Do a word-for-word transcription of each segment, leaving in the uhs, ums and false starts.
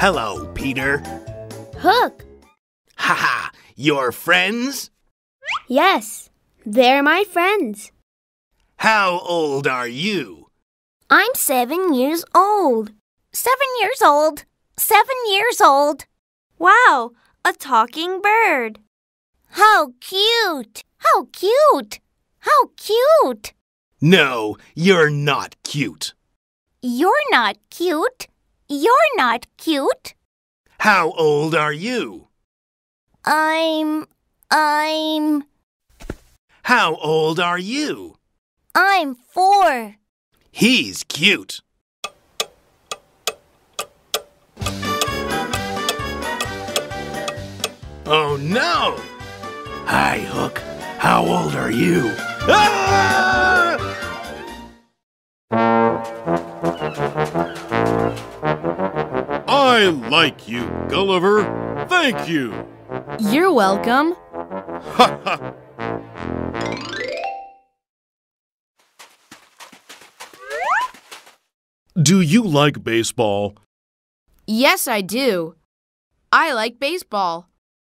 Hello, Peter. Hook. Haha, your friends? Yes, they're my friends. How old are you? I'm seven years old. Seven years old. Seven years old. Wow, a talking bird. How cute. How cute. How cute. No, you're not cute. You're not cute. You're not cute. How old are you? I'm... I'm... How old are you? I'm four. He's cute. Oh, no! Hi, Hook. How old are you? Ah! I like you, Gulliver. Thank you. You're welcome. Ha ha. Do you like baseball? Yes, I do. I like baseball.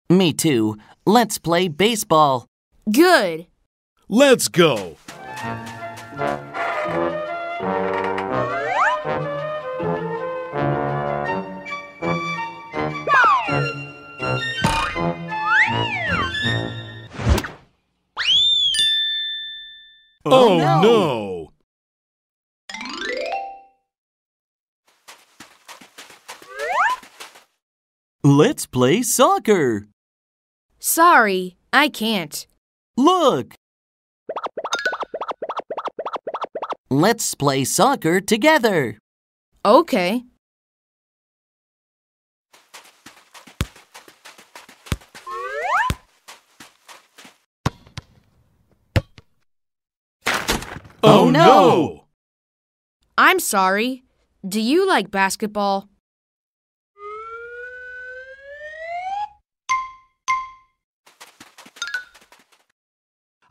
Me too. Let's play baseball. Good. Let's go. Oh, no. no. Let's play soccer. Sorry, I can't. Look. Let's play soccer together. Okay. Oh, no! I'm sorry. Do you like basketball?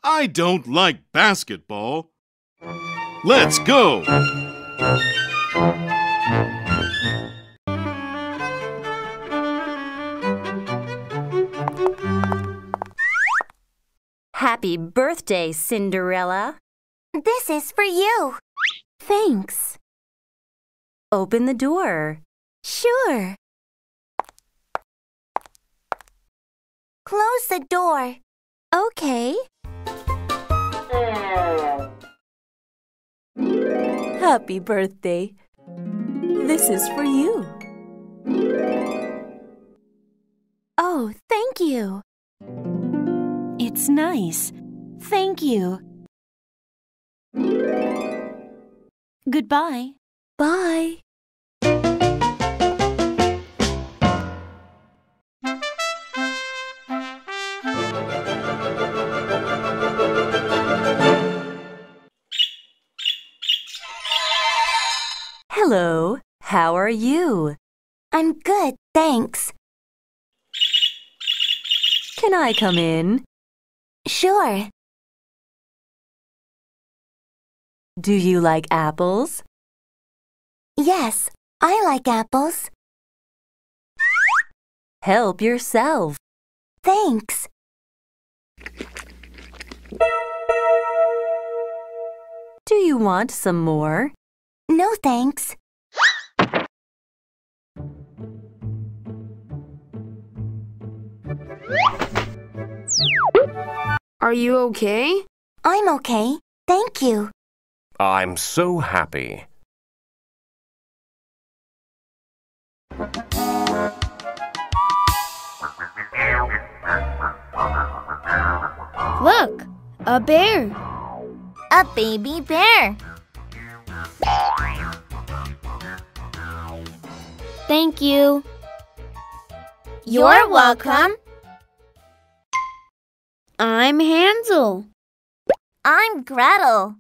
I don't like basketball. Let's go! Happy birthday, Cinderella. This is for you. Thanks. Open the door. Sure. Close the door. Okay. Happy birthday. This is for you. Oh, thank you. It's nice. Thank you. Goodbye. Bye. Hello, how are you? I'm good, thanks. Can I come in? Sure. Do you like apples? Yes, I like apples. Help yourself. Thanks. Do you want some more? No, thanks. Are you okay? I'm okay, thank you. I'm so happy. Look, a bear. A baby bear. Thank you. You're welcome. I'm Hansel. I'm Gretel.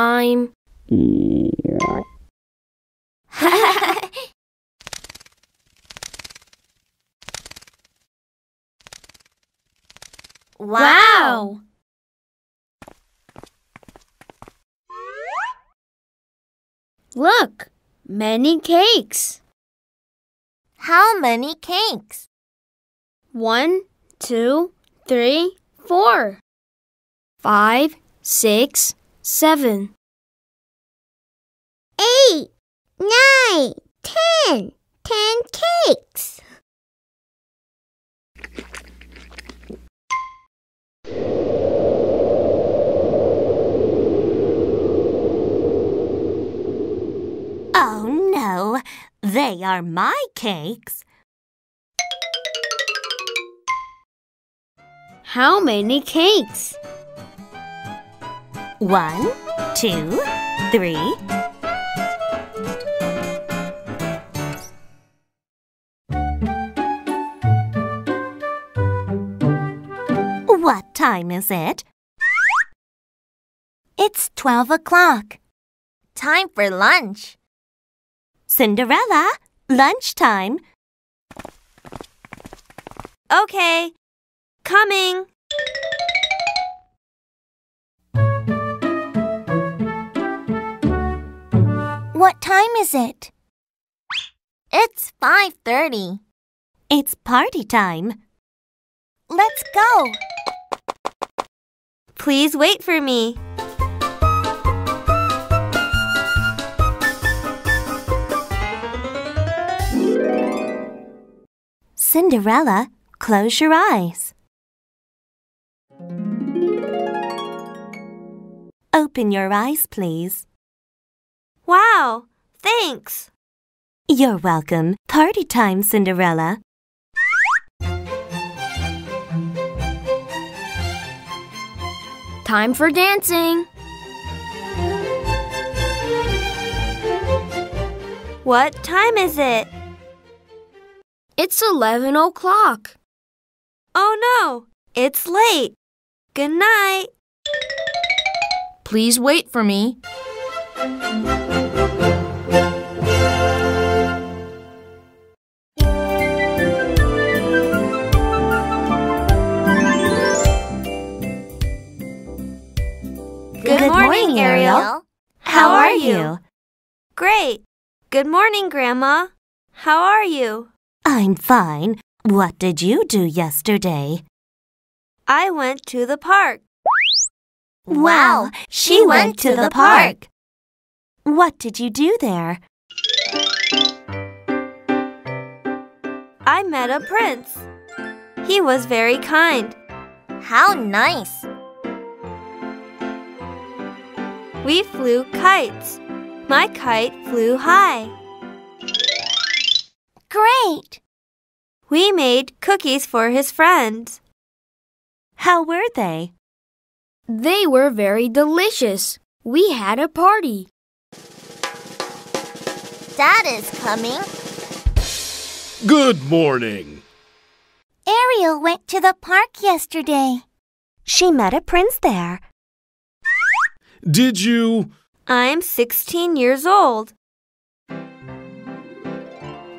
I'm... Wow! Look, many cakes. How many cakes? One, two, three, four. Five, six, seven. Eight, nine, ten. Ten cakes. Oh no, they are my cakes. How many cakes? One, two, three. What time is it? It's twelve o'clock. Time for lunch. Cinderella, lunchtime. Okay, coming. What time is it? It's five thirty. It's party time. Let's go. Please wait for me. Cinderella, close your eyes. Open your eyes, please. Wow, thanks. You're welcome. Party time, Cinderella. Time for dancing. What time is it? It's eleven o'clock. Oh no, it's late. Good night. Please wait for me. Ariel, how are you? Great. Good morning, Grandma. How are you? I'm fine. What did you do yesterday? I went to the park. Wow, she went to the park. What did you do there? I met a prince. He was very kind. How nice. We flew kites. My kite flew high. Great! We made cookies for his friends. How were they? They were very delicious. We had a party. Dad is coming. Good morning. Ariel went to the park yesterday. She met a prince there. Did you? I'm sixteen years old.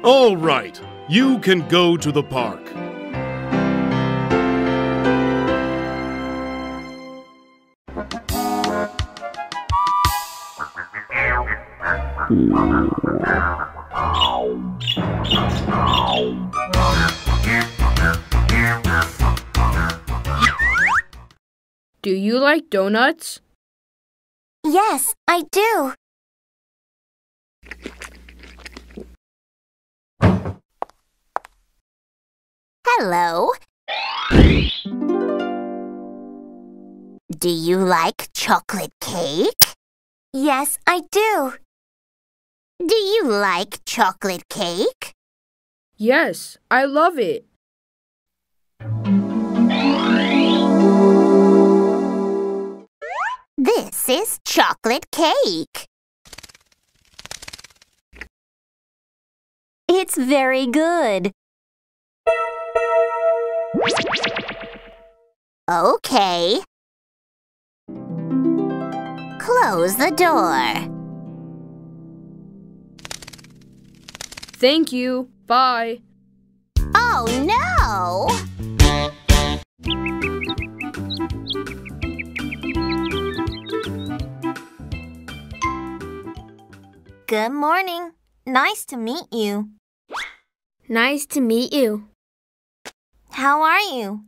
All right, you can go to the park. Do you like donuts? Yes, I do. Hello. Do you like chocolate cake? Yes, I do. Do you like chocolate cake? Yes, I love it. This is chocolate cake. It's very good. Okay. Close the door. Thank you. Bye. Oh, no! Good morning. Nice to meet you. Nice to meet you. How are you?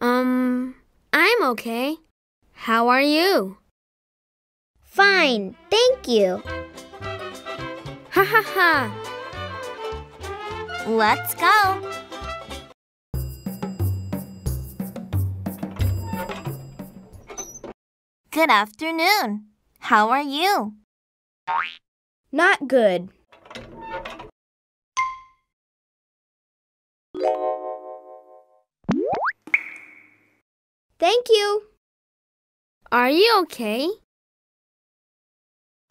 Um, I'm okay. How are you? Fine, thank you. Ha ha ha. Let's go. Good afternoon. How are you? Not good. Thank you. Are you okay?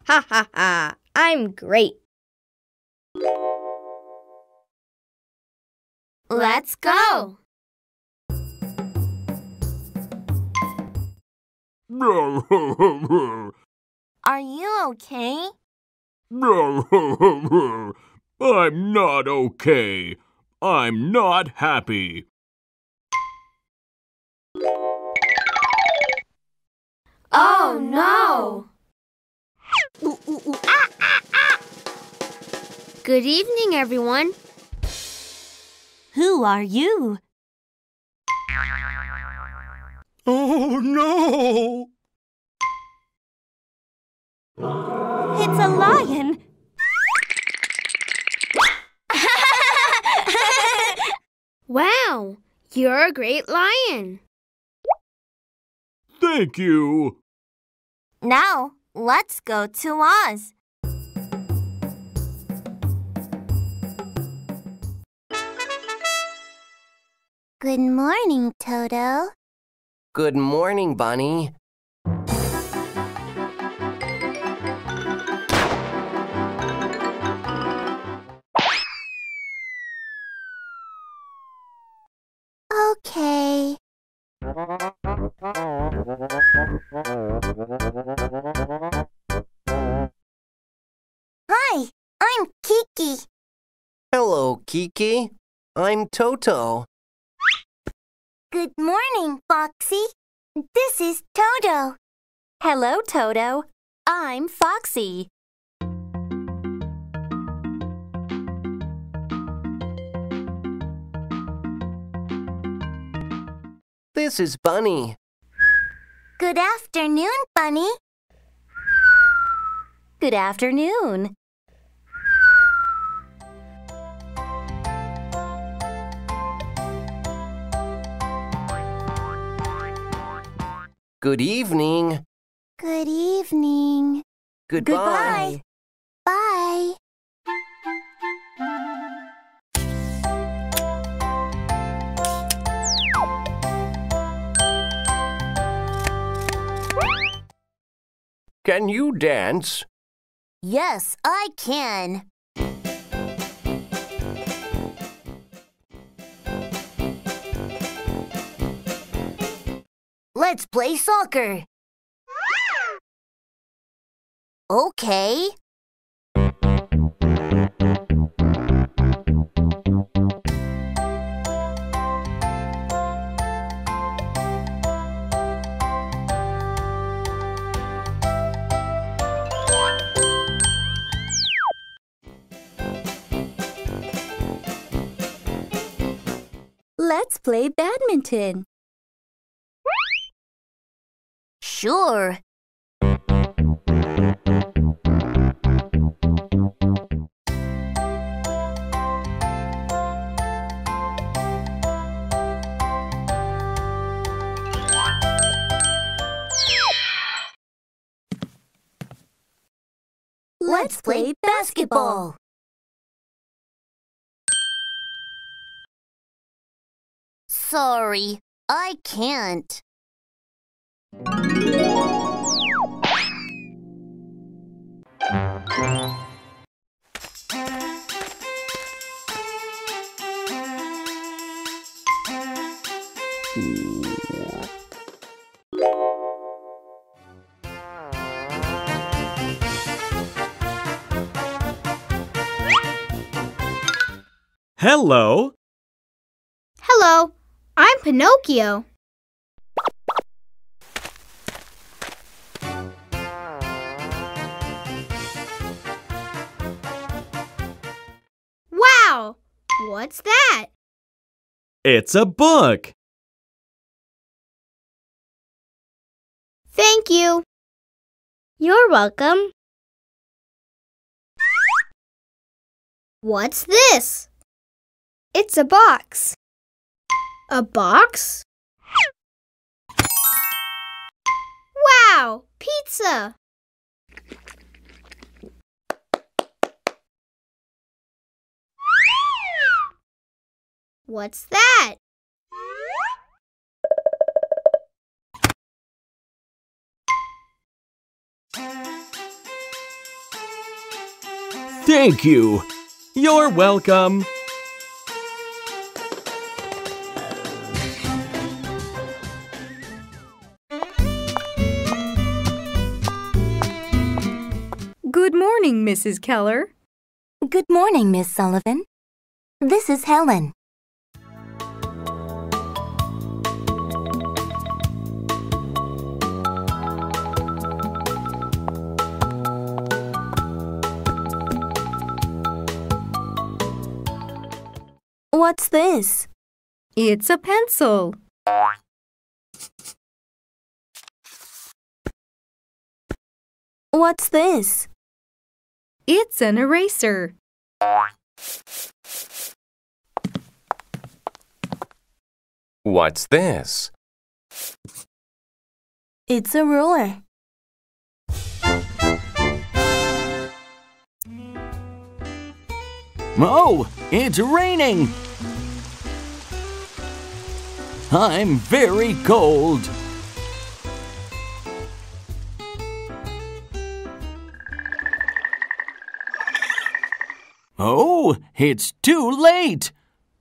Ha ha ha. I'm great. Let's go. Are you okay? I'm not okay. I'm not happy. Oh no! Ooh, ooh, ooh. Ah, ah, ah. Good evening, everyone. Who are you? Oh no! It's a lion! Wow! You're a great lion! Thank you! Now, let's go to Oz! Good morning, Toto. Good morning, Bunny. Okay. Hi, I'm Kiki. Hello, Kiki. I'm Toto. Good morning, Foxy. This is Toto. Hello, Toto. I'm Foxy. This is Bunny. Good afternoon, Bunny. Good afternoon. Good evening. Good evening. Goodbye. Goodbye. Bye. Can you dance? Yes, I can. Let's play soccer. Okay. Let's play badminton. Sure. Let's play basketball. Sorry, I can't. Hello. Hello, I'm Pinocchio. What's that? It's a book. Thank you. You're welcome. What's this? It's a box. A box? Wow, pizza! What's that? Thank you. You're welcome. Good morning, Missus Keller. Good morning, Miss Sullivan. This is Helen. What's this? It's a pencil. What's this? It's an eraser. What's this? It's a ruler. Oh, it's raining! I'm very cold. Oh, it's too late.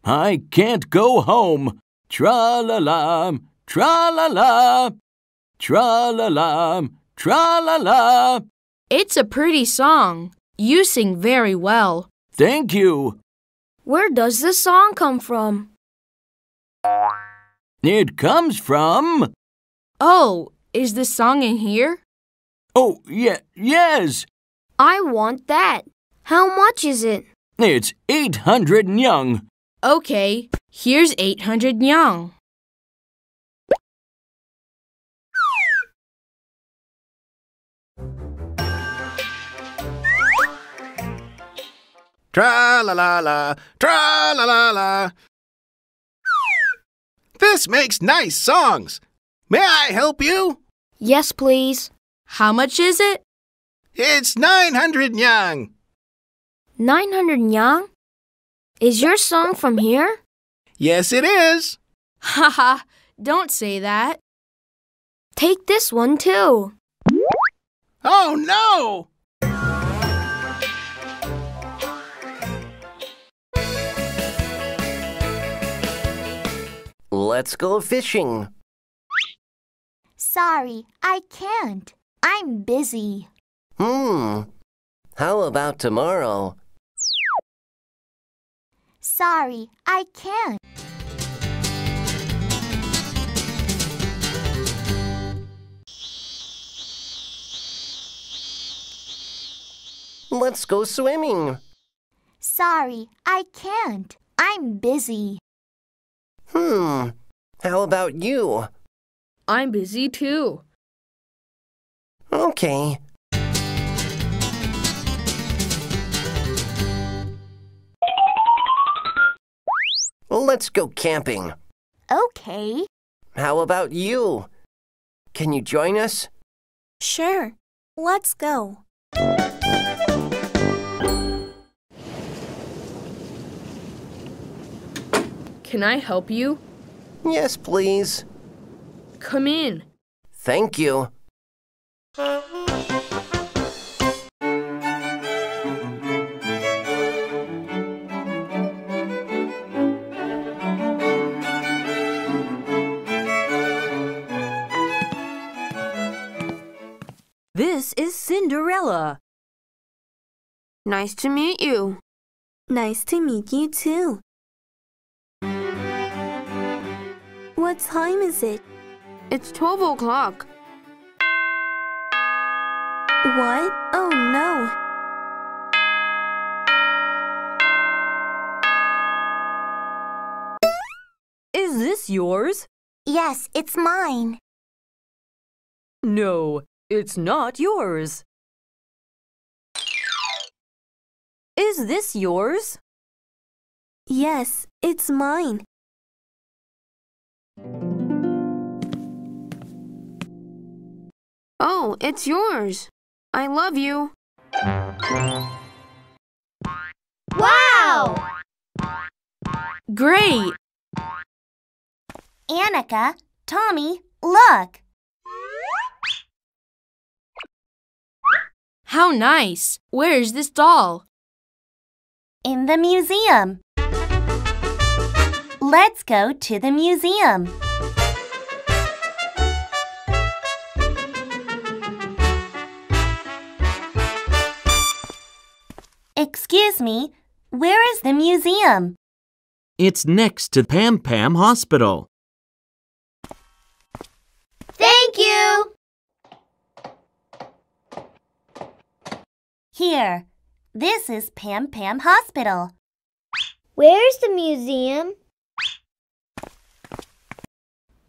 I can't go home. Tra-la-la, tra-la-la, tra-la-la, tra-la-la. It's a pretty song. You sing very well. Thank you. Where does this song come from? It comes from... Oh, is this song in here? Oh, yeah, yes. I want that. How much is it? It's eight hundred nyung. Okay, here's eight hundred nyung. Tra-la-la-la, tra-la-la-la. This makes nice songs. May I help you? Yes, please. How much is it? It's nine hundred nyang. nine hundred nyang? Is your song from here? Yes, it is. Ha ha, don't say that. Take this one, too. Oh, no! Let's go fishing. Sorry, I can't. I'm busy. Hmm. How about tomorrow? Sorry, I can't. Let's go swimming. Sorry, I can't. I'm busy. Hmm. How about you? I'm busy too. Okay. Let's go camping. Okay. How about you? Can you join us? Sure. Let's go. Can I help you? Yes, please. Come in. Thank you. This is Cinderella. Nice to meet you. Nice to meet you, too. What time is it? It's twelve o'clock. What? Oh no! yours? Yes, it's mine. No, it's not yours. Is this yours? Yes, it's mine. Oh, it's yours. I love you. Wow! Great! Annika, Tommy, look! How nice! Where is this doll? In the museum. Let's go to the museum. Excuse me, where is the museum? It's next to Pam Pam Hospital. Thank you! Here, this is Pam Pam Hospital. Where's the museum?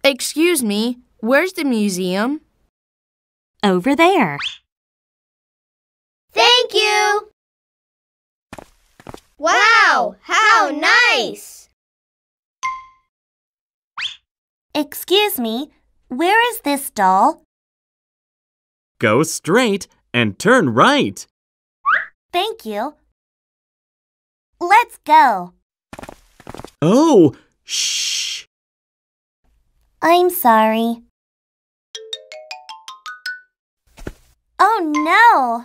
Excuse me, where's the museum? Over there. Thank you! Wow, how nice! Excuse me, where is this doll? Go straight and turn right. Thank you. Let's go. Oh, shh. I'm sorry. Oh, no.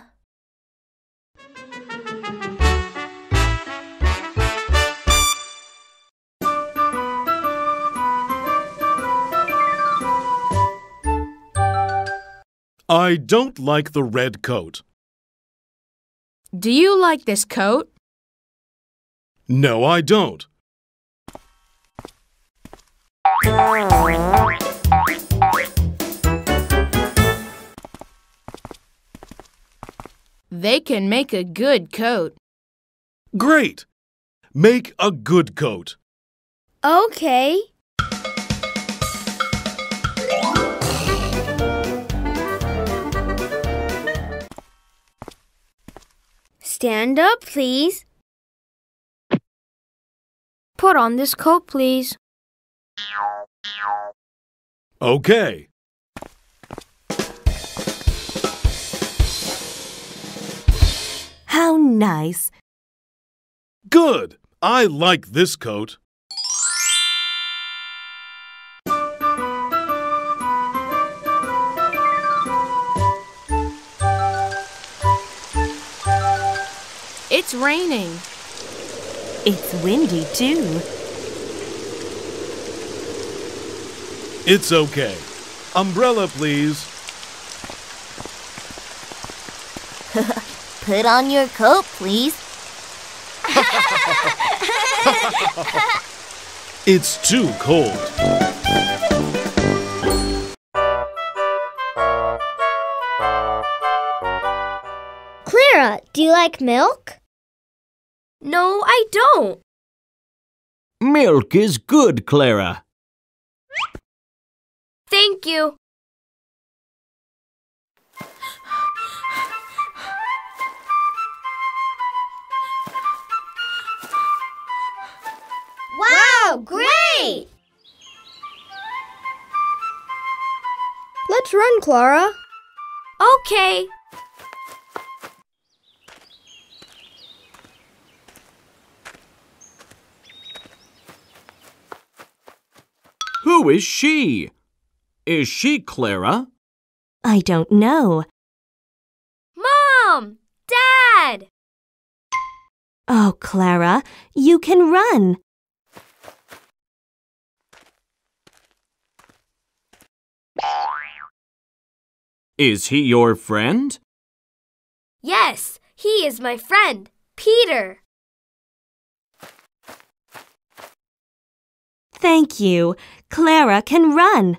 I don't like the red coat. Do you like this coat? No, I don't. They can make a good coat. Great! Make a good coat. Okay. Stand up, please. Put on this coat, please. Okay. How nice. Good. I like this coat. It's raining. It's windy, too. It's okay. Umbrella, please. Put on your coat, please. It's too cold. Clara, do you like milk? No, I don't. Milk is good, Clara. Thank you. Wow, great! Let's run, Clara. Okay. Who is she? Is she Clara? I don't know. Mom! Dad! Oh, Clara, you can run. Is he your friend? Yes, he is my friend, Peter. Thank you. Clara can run.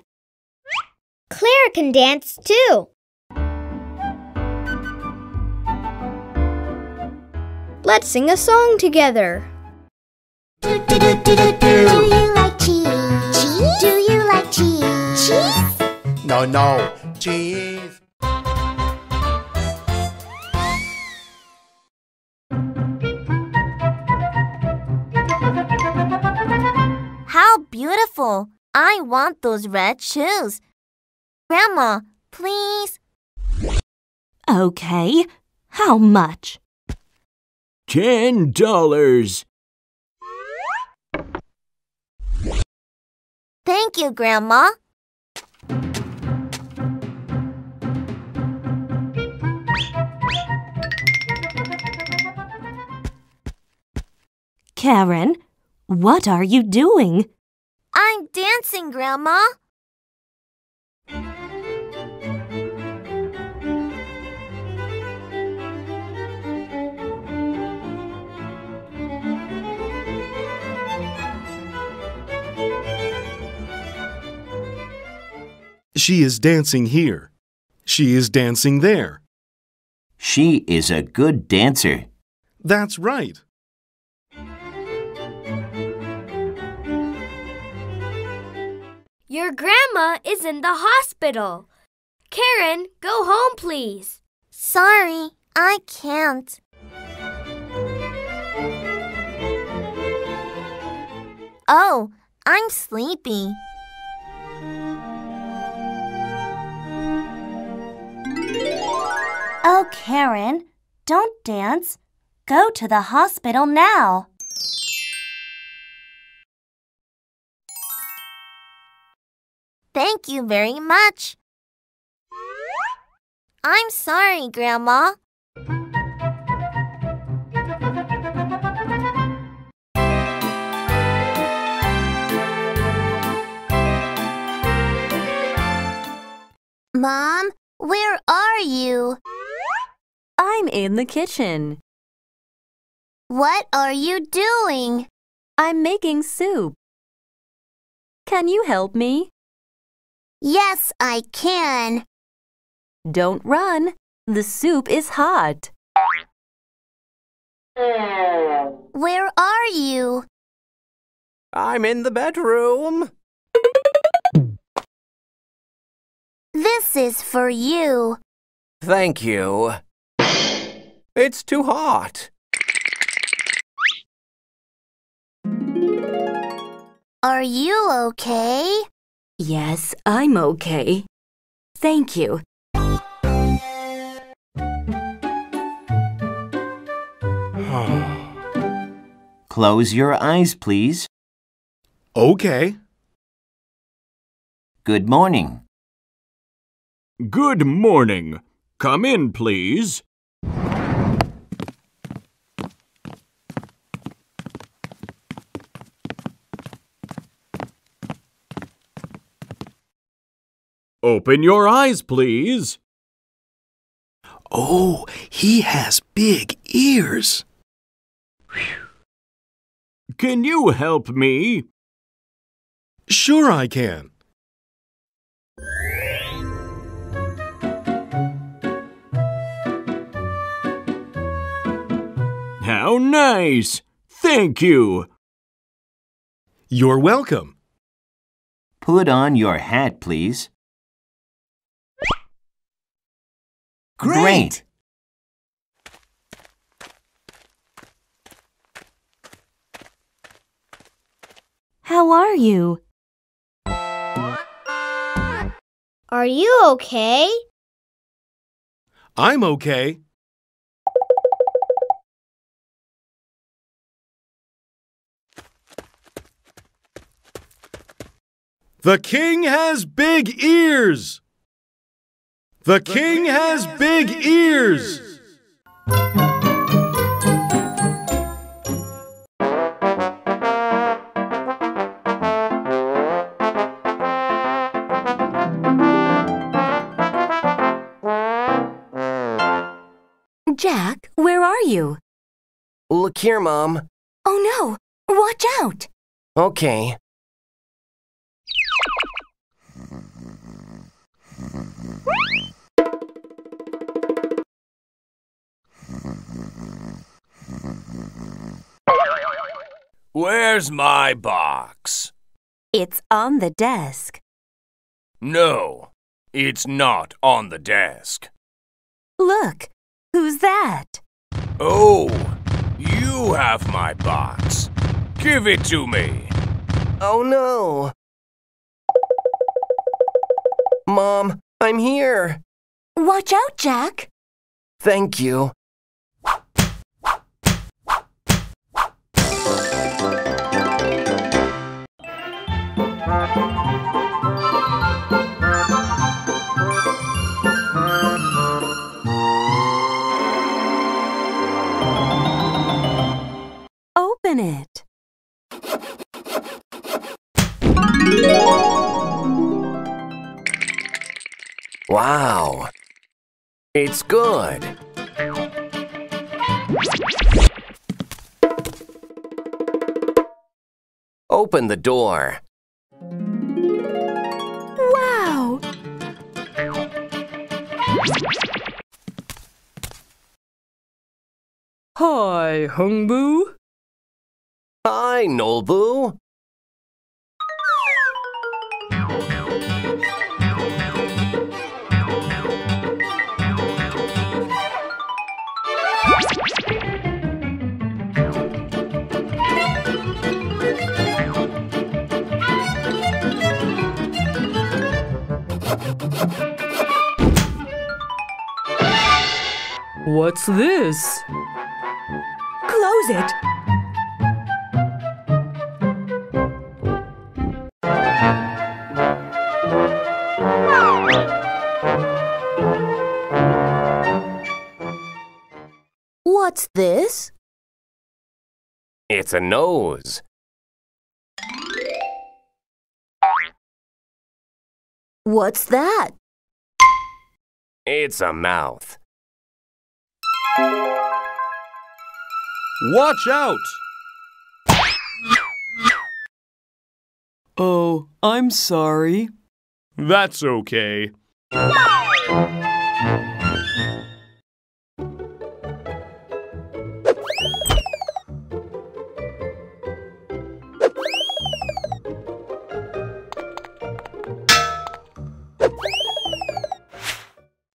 Clara can dance, too. Let's sing a song together. Do, do, do, do, do, do. Do you like cheese? Cheese? Do you like cheese? Cheese? No, no, cheese. How beautiful! I want those red shoes. Grandma, please. Okay, how much? Ten dollars. Thank you, Grandma. Karen, what are you doing? I'm dancing, Grandma. She is dancing here. She is dancing there. She is a good dancer. That's right. Your grandma is in the hospital. Karen, go home, please. Sorry, I can't. Oh, I'm sleepy. Oh, Karen, don't dance. Go to the hospital now. Thank you very much. I'm sorry, Grandma. Mom, where are you? I'm in the kitchen. What are you doing? I'm making soup. Can you help me? Yes, I can. Don't run. The soup is hot. Where are you? I'm in the bedroom. This is for you. Thank you. It's too hot. Are you okay? Yes, I'm okay. Thank you. Close your eyes, please. Okay. Good morning. Good morning. Come in, please. Open your eyes, please. Oh, he has big ears. Can you help me? Sure, I can. How nice! Thank you. You're welcome. Put on your hat, please. Great. Great! How are you? Are you okay? I'm okay. The king has big ears! The king has big ears! Jack, where are you? Look here, Mom. Oh no! Watch out! Okay. Where's my box? It's on the desk. No, it's not on the desk. Look, who's that? Oh, you have my box. Give it to me. Oh no. Mom, I'm here. Watch out, Jack. Thank you. Open it. Wow, it's good. Open the door. Wow! Hi, Hungbu. Hi, Nolbu. What's this? Close it! What's this? It's a nose. What's that? It's a mouth. Watch out! Oh, I'm sorry. That's okay.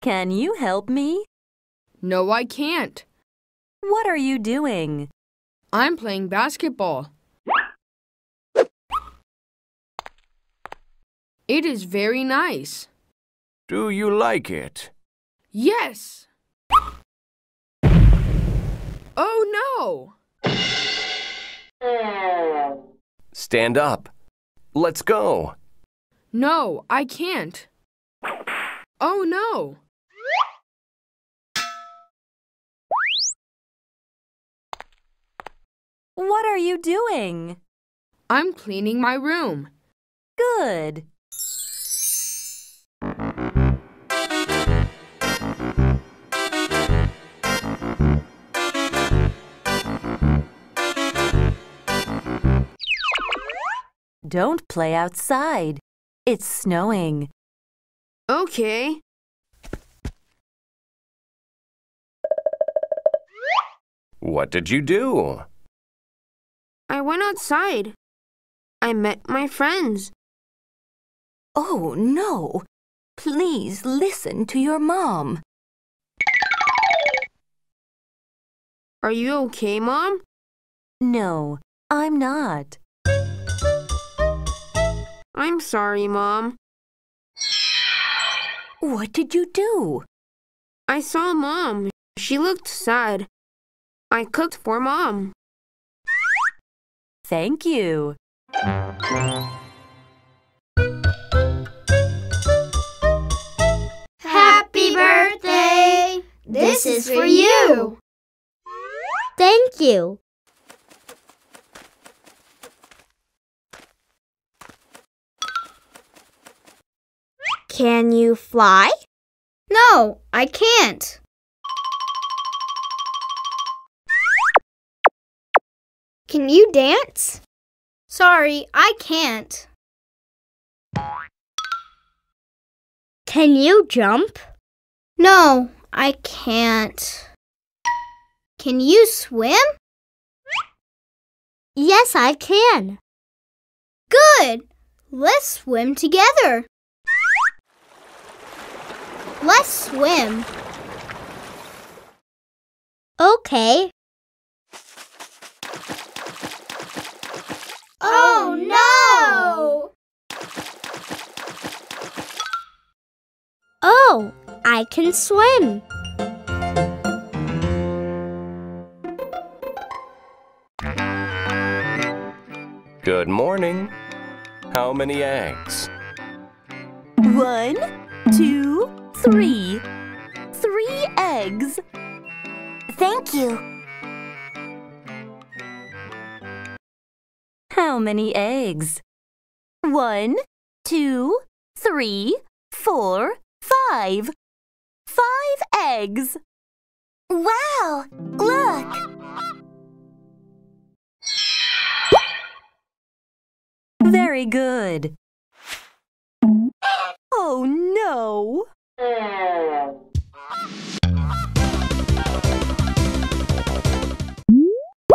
Can you help me? No, I can't. What are you doing? I'm playing basketball. It is very nice. Do you like it? Yes. Oh no! Stand up. Let's go. No, I can't. Oh no! What are you doing? I'm cleaning my room. Good. Don't play outside. It's snowing. Okay. What did you do? I went outside. I met my friends. Oh, no. Please listen to your mom. Are you okay, Mom? No, I'm not. I'm sorry, Mom. What did you do? I saw Mom. She looked sad. I cooked for Mom. Thank you. Happy birthday! This is for you. Thank you. Can you fly? No, I can't. Can you dance? Sorry, I can't. Can you jump? No, I can't. Can you swim? Yes, I can. Good! Let's swim together. Let's swim. Okay. Oh, no! Oh, I can swim. Good morning. How many eggs? One, two, three. Three eggs. Thank you. How many eggs? One, two, three, four, five. Five eggs. Wow! Look! Very good. Oh, no!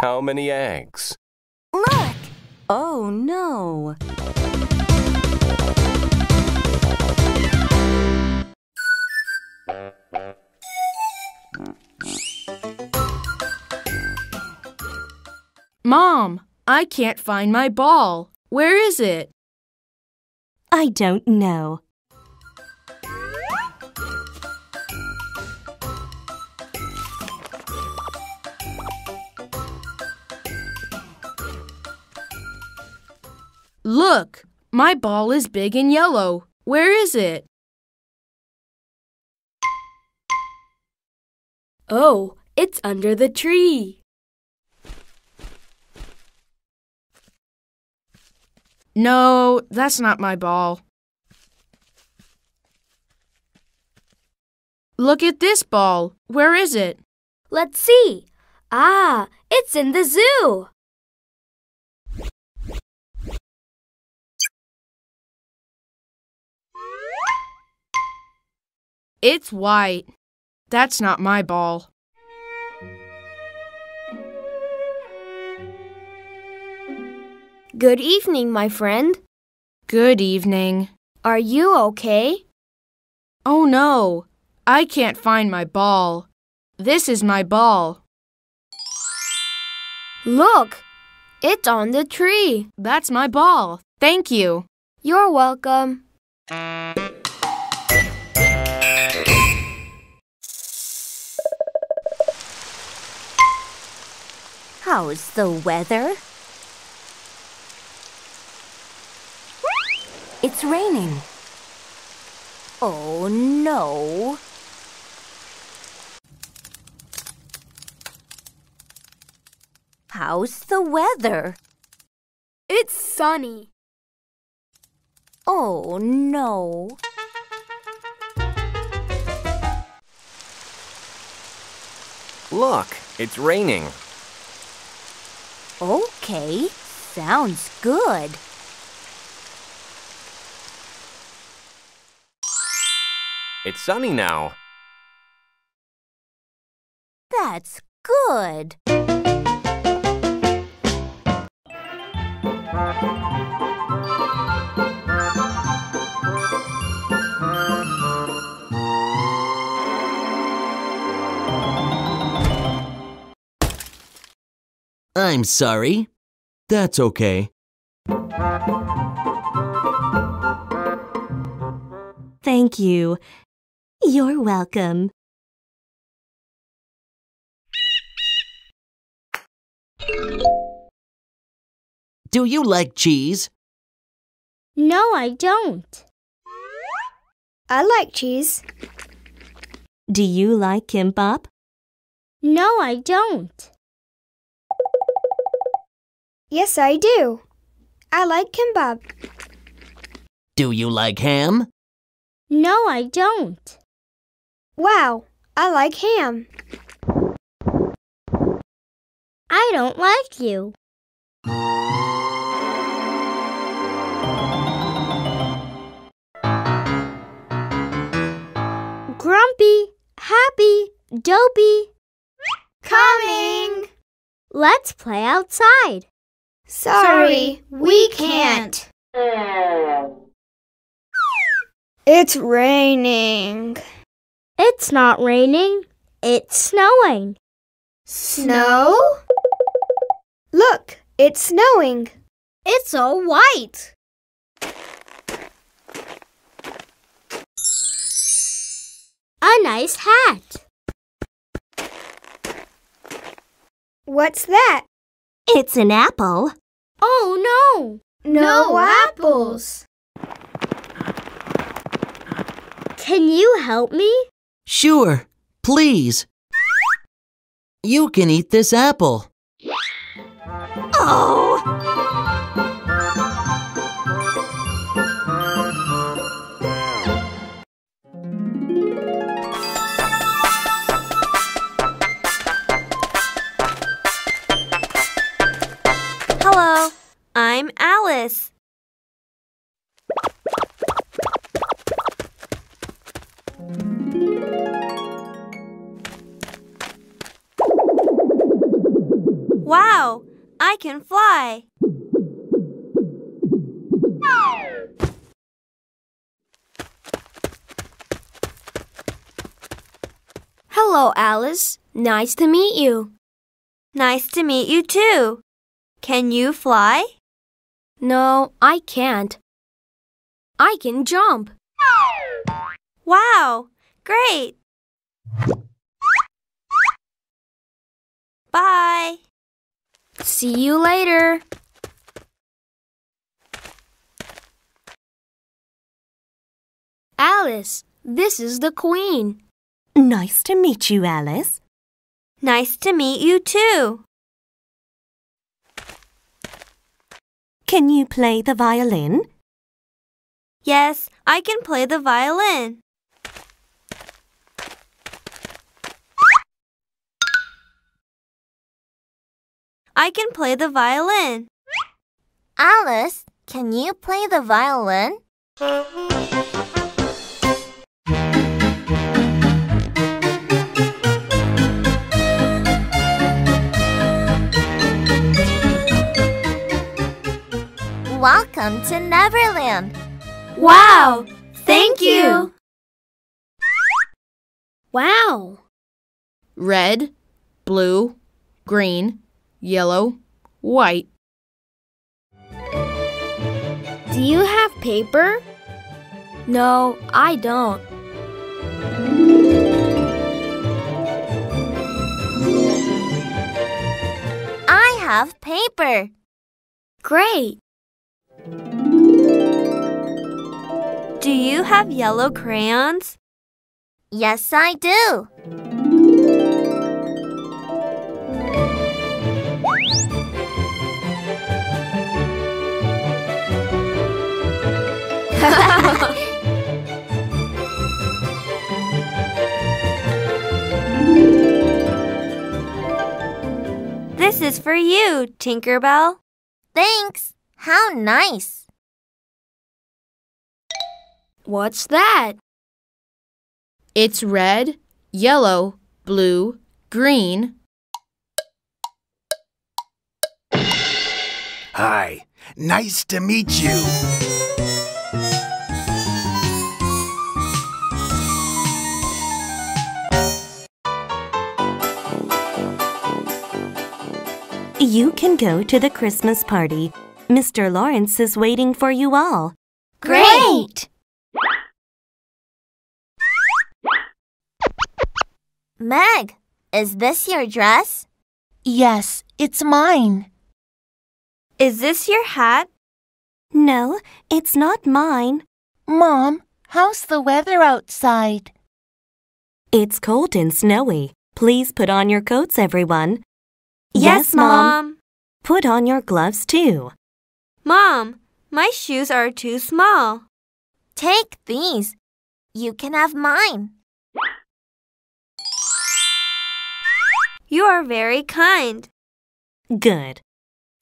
How many eggs? Look! Oh, no! Mom, I can't find my ball. Where is it? I don't know. Look, my ball is big and yellow. Where is it? Oh, it's under the tree. No, that's not my ball. Look at this ball. Where is it? Let's see. Ah, it's in the zoo. It's white. That's not my ball. Good evening, my friend. Good evening. Are you okay? Oh, no. I can't find my ball. This is my ball. Look, it's on the tree. That's my ball. Thank you. You're welcome. How's the weather? It's raining. Oh, no. How's the weather? It's sunny. Oh, no. Look, it's raining. Okay, sounds good. It's sunny now. That's good. I'm sorry. That's okay. Thank you. You're welcome. Do you like cheese? No, I don't. I like cheese. Do you like kimbap? No, I don't. Yes, I do. I like kimbap. Do you like ham? No, I don't. Wow, I like ham. I don't like you. Grumpy, happy, dopey. Coming! Let's play outside. Sorry, we can't. It's raining. It's not raining. It's snowing. Snow? Look, it's snowing. It's all white. A nice hat. What's that? It's an apple. Oh, no. No, no apples. Can you help me? Sure, please. You can eat this apple. Oh! Hello, I'm Alice. Wow, I can fly. Hello, Alice. Nice to meet you. Nice to meet you too. Can you fly? No, I can't. I can jump. Wow, great. Bye. See you later. Alice, this is the Queen. Nice to meet you, Alice. Nice to meet you too. Can you play the violin? Yes, I can play the violin. I can play the violin. Alice, can you play the violin? Welcome to Neverland. Wow, thank you. Wow. Red, blue, green, yellow, white. Do you have paper? No, I don't. I have paper. Great. Do you have yellow crayons? Yes, I do. This is for you, Tinkerbell. Thanks. How nice. What's that? It's red, yellow, blue, green. Hi. Nice to meet you. You can go to the Christmas party. Mister Lawrence is waiting for you all. Great! Meg, is this your dress? Yes, it's mine. Is this your hat? No, it's not mine. Mom, how's the weather outside? It's cold and snowy. Please put on your coats, everyone. Yes, Mom. Put on your gloves, too. Mom, my shoes are too small. Take these. You can have mine. You are very kind. Good.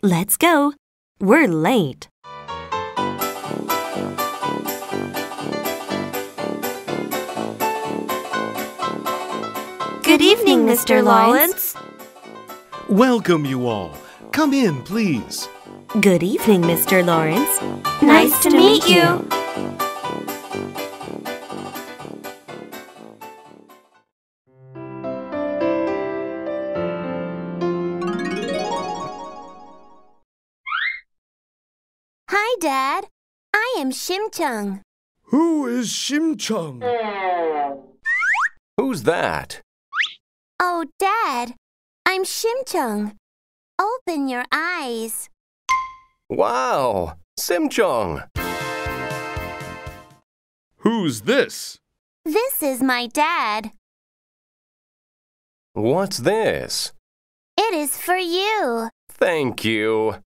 Let's go. We're late. Good evening, Mister Lawrence. Welcome you all. Come in, please. Good evening, Mister Lawrence. Nice, nice to meet you. Hi, Dad. I am Shimchung. Who is Shimchung? Who's that? Oh, Dad, I'm Shimchung. Open your eyes. Wow, Shimchung. Who's this? This is my dad. What's this? It is for you. Thank you.